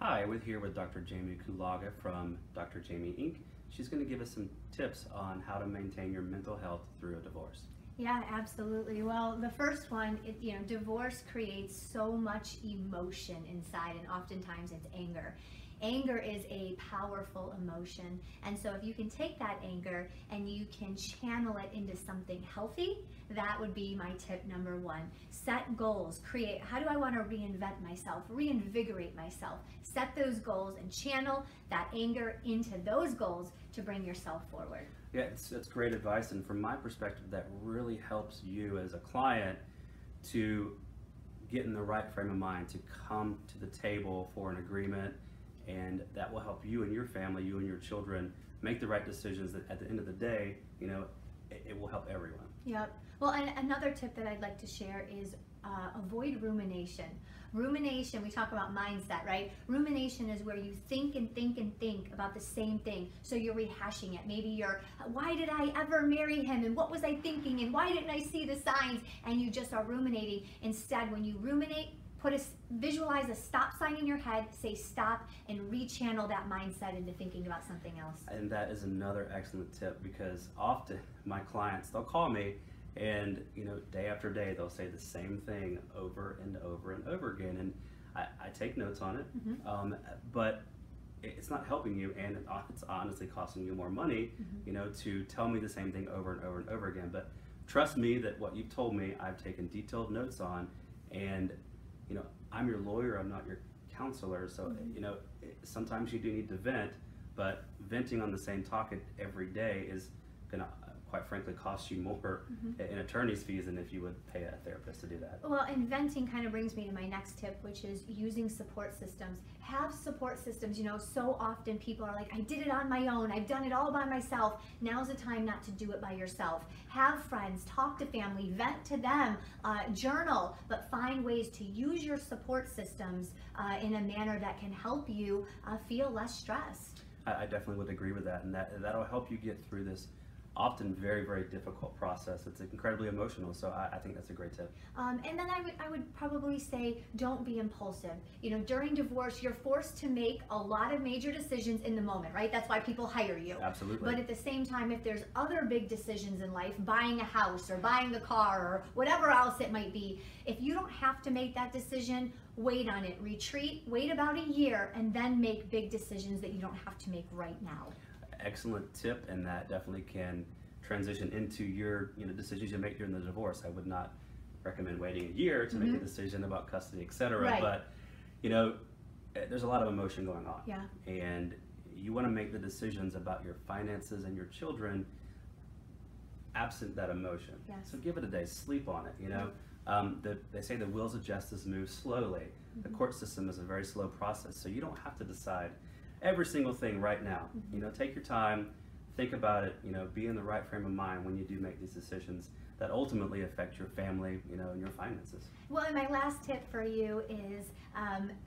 Hi, we're here with Dr. Jamie Kulaga from Dr. Jamie Inc. She's going to give us some tips on how to maintain your mental health through a divorce. Yeah, absolutely. Well, the first one, divorce creates so much emotion inside, and oftentimes it's anger. Anger is a powerful emotion, and so if you can take that anger and you can channel it into something healthy, that would be my tip number one. Set goals. Create, how do I want to reinvent myself, reinvigorate myself? Set those goals and channel that anger into those goals to bring yourself forward. Yeah, it's great advice, and from my perspective, that really helps you as a client to get in the right frame of mind to come to the table for an agreement, and that will help you and your family, you and your children, make the right decisions that at the end of the day, it will help everyone. Yep. Well, and another tip that I'd like to share is avoid rumination. Rumination, we talk about mindset, right? Rumination is where you think and think and think about the same thing. So you're rehashing it. Maybe you're, why did I ever marry him? And what was I thinking? And why didn't I see the signs? And you just are ruminating. Instead, when you ruminate, visualize a stop sign in your head, say stop, and rechannel that mindset into thinking about something else. And that is another excellent tip, because often my clients, they'll call me and day after day they'll say the same thing over and over and over again, and I take notes on it, but it's not helping you, and it's honestly costing you more money, to tell me the same thing over and over and over again. But trust me that what you've told me, I've taken detailed notes on, and I'm your lawyer, I'm not your counselor, so sometimes you do need to vent, but venting on the same topic every day is going to, quite frankly, cost you more in attorney's fees than if you would pay a therapist to do that. Well, and venting kind of brings me to my next tip, which is using support systems. Have support systems. So often people are like, I did it on my own. I've done it all by myself. Now's the time not to do it by yourself. Have friends, talk to family, vent to them, journal, but find ways to use your support systems in a manner that can help you feel less stressed. I definitely would agree with that, and that'll help you get through this often very, very difficult process. It's incredibly emotional, so I think that's a great tip. And then I would probably say, don't be impulsive. During divorce, you're forced to make a lot of major decisions in the moment, right? That's why people hire you. Absolutely. But at the same time, if there's other big decisions in life, buying a house or buying a car or whatever else it might be, if you don't have to make that decision, wait on it, retreat, wait about a year, and then make big decisions that you don't have to make right now. Excellent tip, and that definitely can transition into your decisions you make during the divorce. I would not recommend waiting a year to make a decision about custody, etc. Right. But there's a lot of emotion going on, and you want to make the decisions about your finances and your children absent that emotion. Yes. So give it a day, sleep on it. They say the wheels of justice move slowly. The court system is a very slow process, so you don't have to decide every single thing right now. Take your time, think about it, be in the right frame of mind when you do make these decisions that ultimately affect your family, and your finances. Well, and my last tip for you is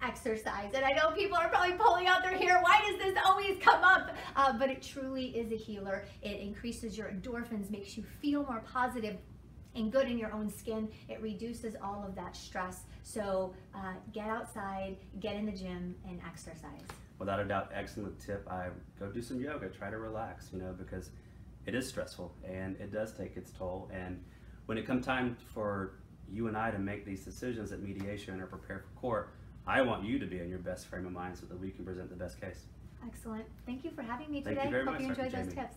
exercise. And I know people are probably pulling out their hair, why does this always come up? But it truly is a healer. It increases your endorphins, makes you feel more positive and good in your own skin. It reduces all of that stress. So get outside, get in the gym, and exercise. Without a doubt, excellent tip. Go do some yoga, try to relax, because it is stressful and it does take its toll. And when it comes time for you and I to make these decisions at mediation or prepare for court, I want you to be in your best frame of mind so that we can present the best case. Excellent. Thank you for having me today. Thank you very much. Hope you enjoyed those tips.